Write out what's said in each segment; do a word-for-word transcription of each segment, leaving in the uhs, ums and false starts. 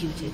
Executed.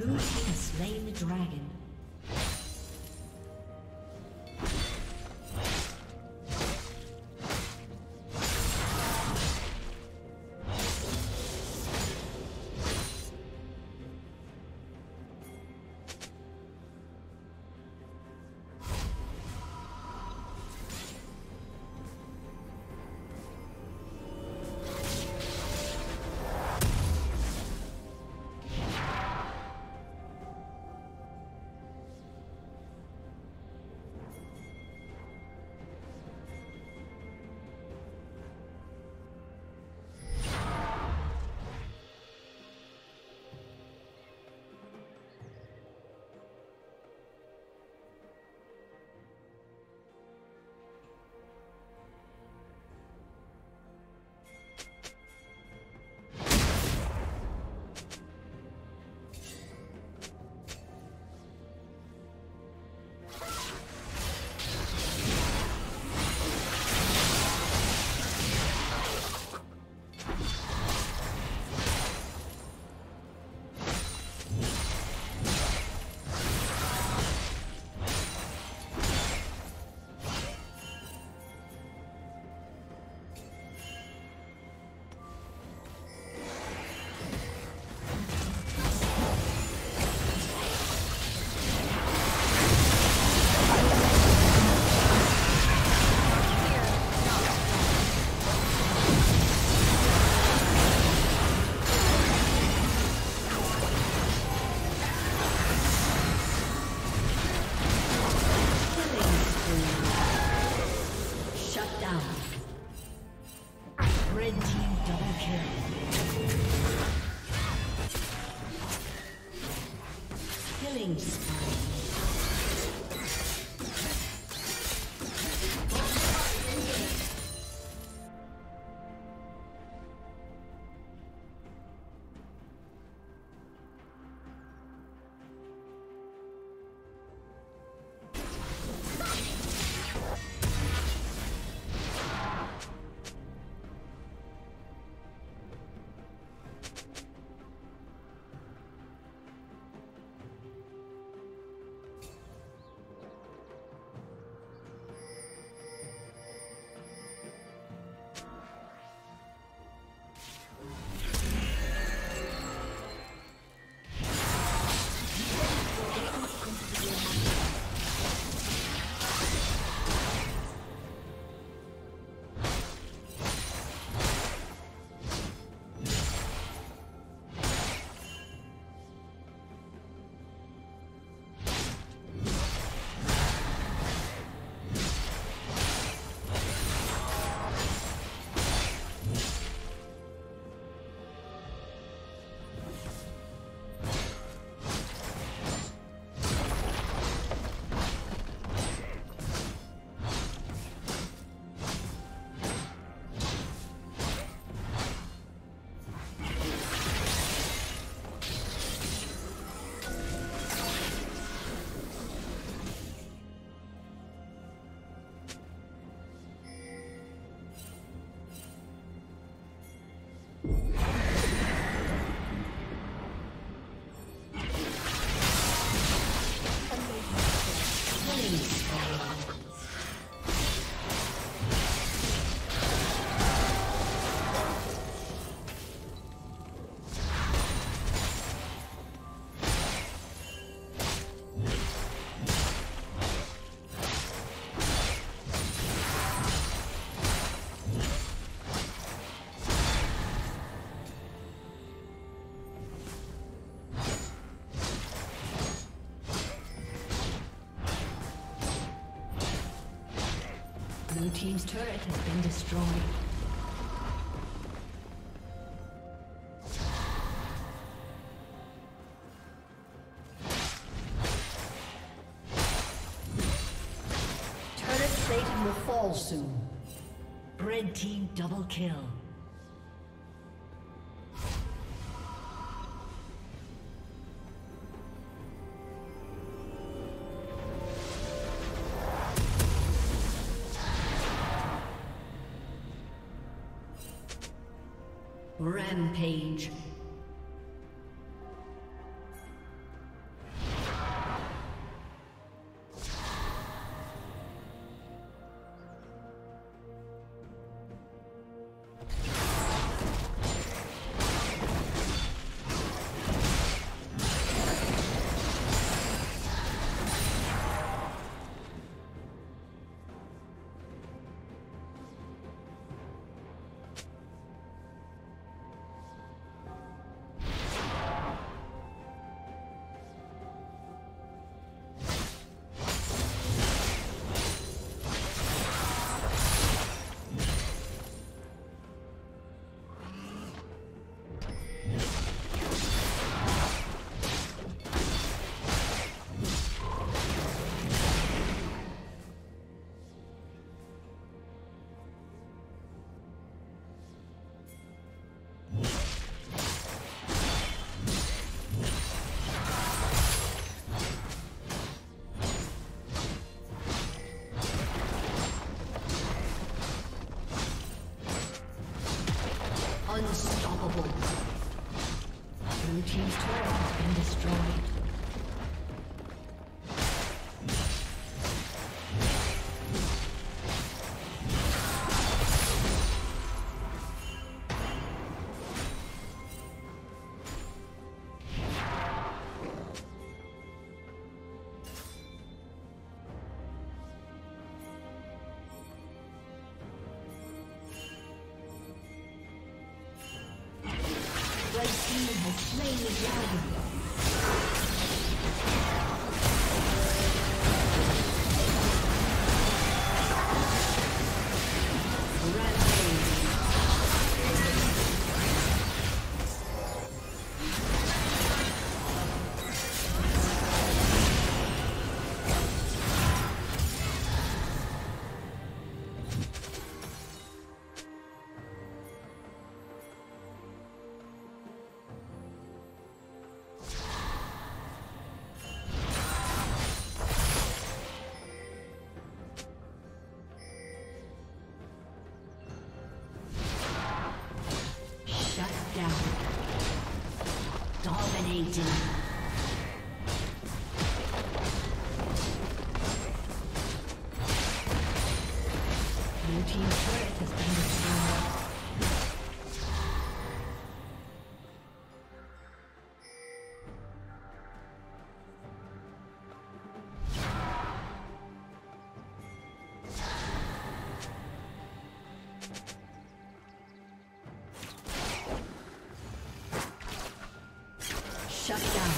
Blue team has slain the dragon. Blue team's turret has been destroyed. Turret plating will fall soon. Red team double kill. Rampage. team's turret has been destroyed. Dominating. Shut down.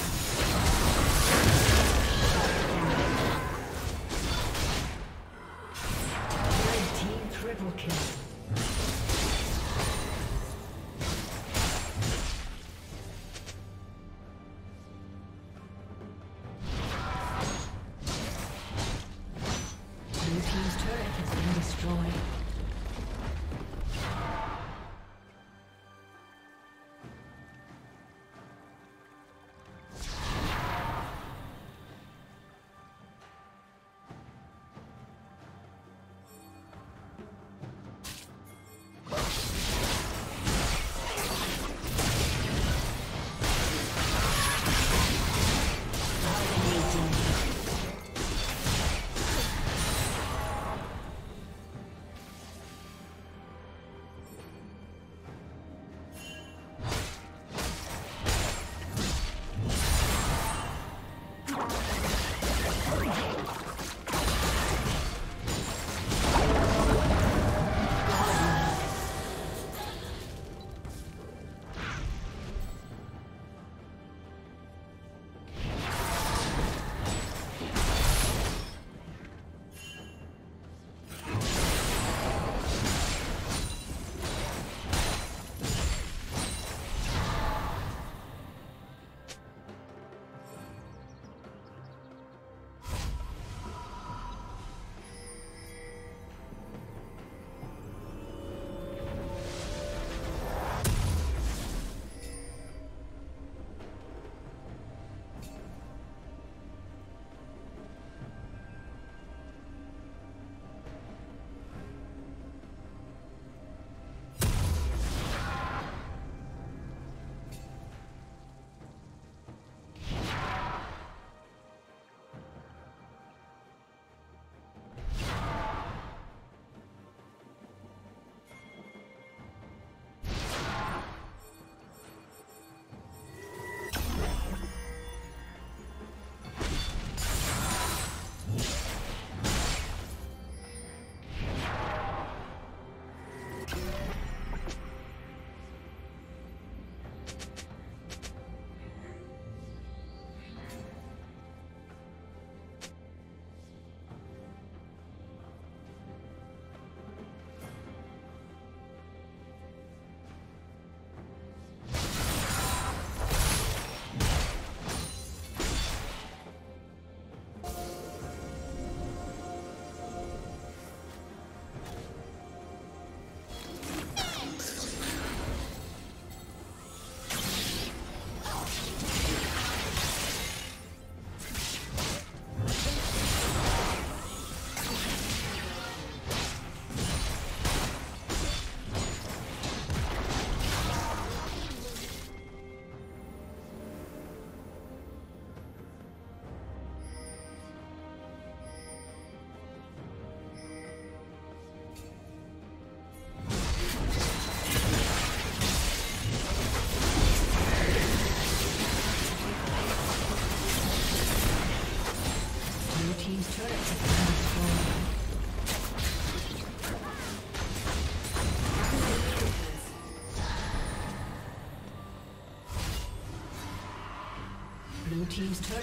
Blue team's turret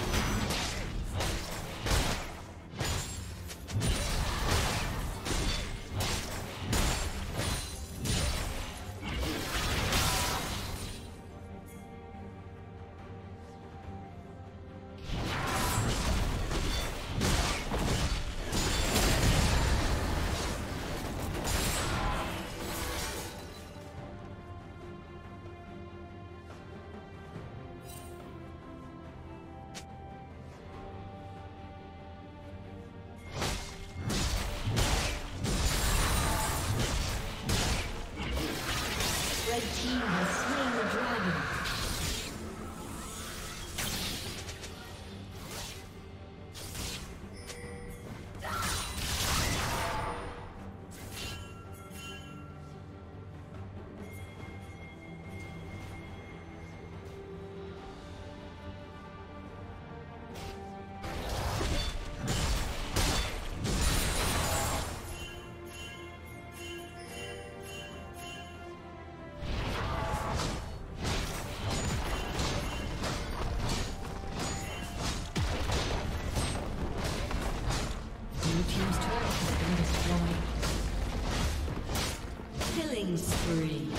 Spree.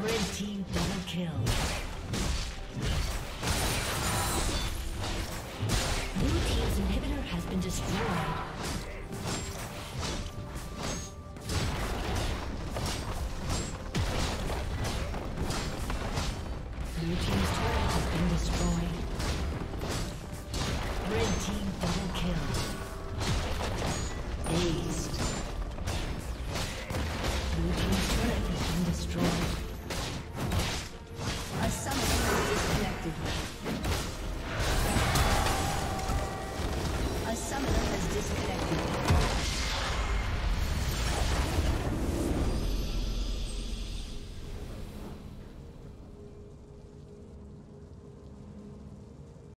Red team double kill. Blue team's inhibitor has been destroyed. Blue team's turret has been destroyed. Red team